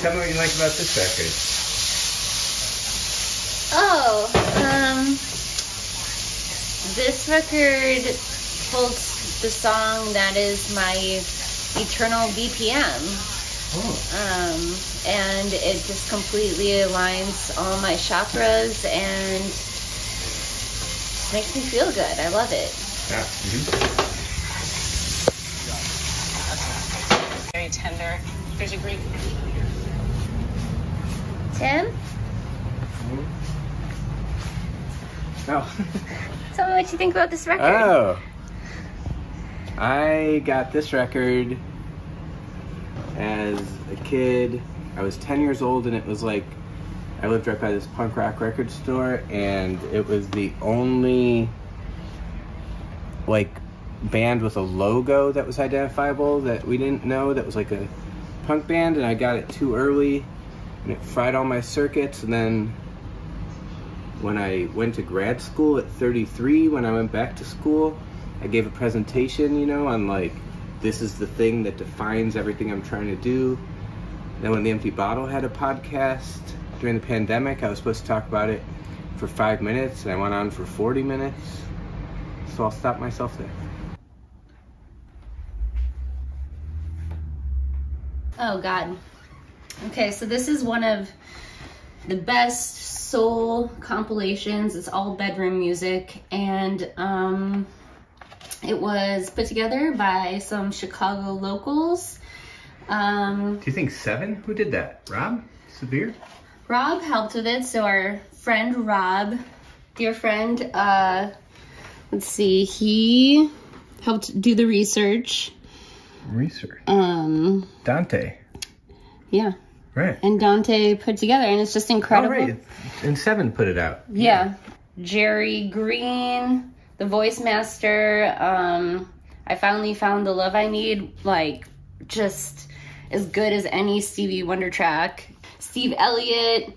Tell me what you like about this record. This record holds the song that is my eternal BPM. Oh. And it just completely aligns all my chakras and makes me feel good. I love it. Yeah. Mm-hmm. Very tender. There's a Greek. Tim? Mm-hmm. Oh. Tell me what you think about this record. Oh. I got this record as a kid. I was 10 years old, and it was like, I lived right by this punk rock record store, and it was the only like band with a logo that was identifiable that we didn't know that was like a punk band, and I got it too early, and it fried all my circuits. And then when I went to grad school at 33, when I went back to school, I gave a presentation, you know, on like, this is the thing that defines everything I'm trying to do. Then when the Empty Bottle had a podcast during the pandemic, I was supposed to talk about it for 5 minutes, and I went on for 40 minutes. So I'll stop myself there. Oh God. Okay, so this is one of the best soul compilations. It's all bedroom music, and it was put together by some Chicago locals. Do you think seven? Who did that? Rob? Severe? Rob helped with it. So our friend Rob, dear friend, let's see, he helped do the research. Research? Dante. Yeah. Right. And Dante put together, and it's just incredible. Oh, right. And Seven put it out. Yeah. Yeah. Jerry Green, the voice master. I finally found the love I need, like, just as good as any Stevie Wonder track. Steve Elliott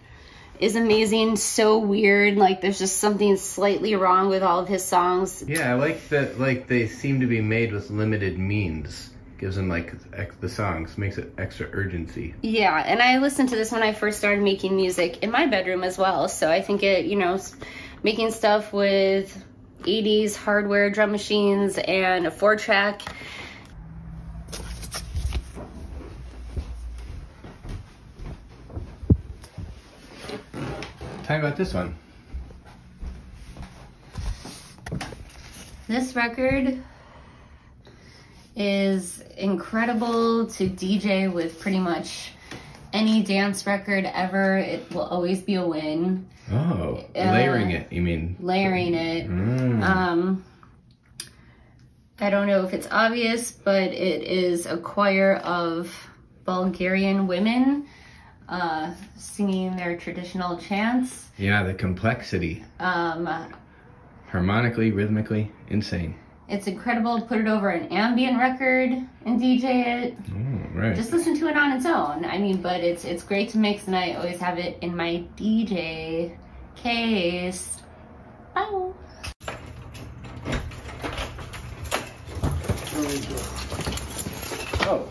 is amazing, so weird, like there's just something slightly wrong with all of his songs. Yeah, I like that, like they seem to be made with limited means. Gives them like the songs, makes it extra urgency. Yeah, and I listened to this when I first started making music in my bedroom as well, so I think it, you know, making stuff with 80s hardware drum machines and a 4-track. Tell me about this one. This record is incredible to DJ with pretty much any dance record ever. It will always be a win. Oh, layering it, you mean? Layering it. Mm. I don't know if it's obvious, but it is a choir of Bulgarian women singing their traditional chants. Yeah, the complexity. Harmonically, rhythmically, insane. It's incredible to put it over an ambient record and DJ it. Oh, right. Just listen to it on its own. I mean, but it's great to mix, and I always have it in my DJ case. Oh. Oh.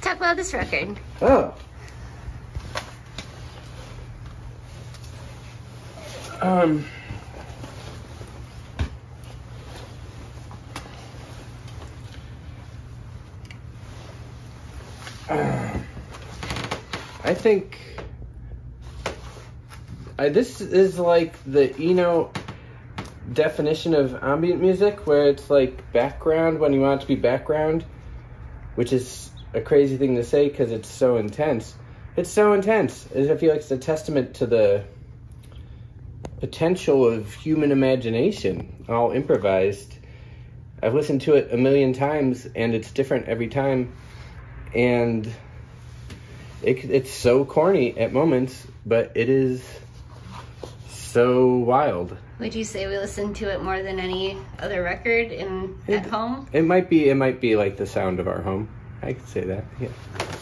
Talk about this record. Oh. I think this is like the Eno definition of ambient music, where it's like background when you want it to be background, which is a crazy thing to say because it's so intense. It's so intense. I feel like it's a testament to the potential of human imagination, all improvised. I've listened to it a million times, and it's different every time, and it's so corny at moments, but it is so wild. Would you say we listen to it more than any other record at home? It might be like the sound of our home. I could say that, yeah.